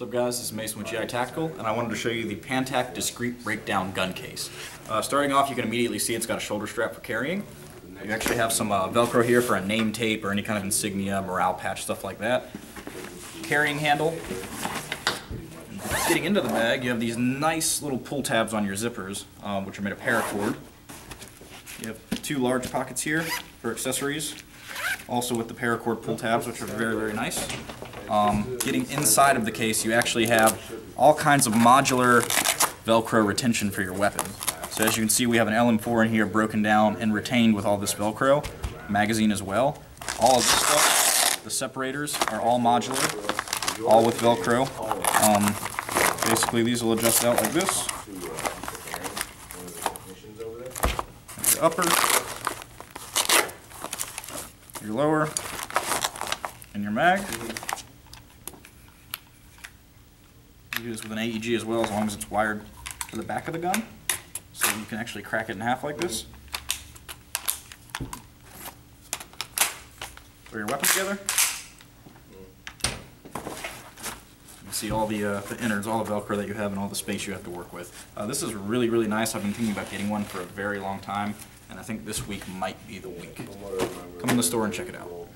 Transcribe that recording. What's up guys, this is Mason with GI Tactical, and I wanted to show you the Pantac Discrete Breakdown Gun Case. Starting off, you can immediately see it's got a shoulder strap for carrying. You actually have some Velcro here for a name tape or any kind of insignia, morale patch, stuff like that. Carrying handle. Getting into the bag, you have these nice little pull tabs on your zippers, which are made of paracord. You have two large pockets here for accessories, also with the paracord pull tabs, which are very, very nice. Getting inside of the case, you actually have all kinds of modular Velcro retention for your weapon. So as you can see, we have an LM4 in here broken down and retained with all this Velcro, magazine as well. All of this stuff, the separators, are all modular, all with Velcro. Basically, these will adjust out like this. Your upper, your lower, and your mag. You do this with an AEG as well, as long as it's wired to the back of the gun, so you can actually crack it in half like this. Throw your weapon together. You can see all the innards, all the Velcro that you have, and all the space you have to work with. This is really, really nice. I've been thinking about getting one for a very long time, and I think this week might be the week. Come in the store and check it out.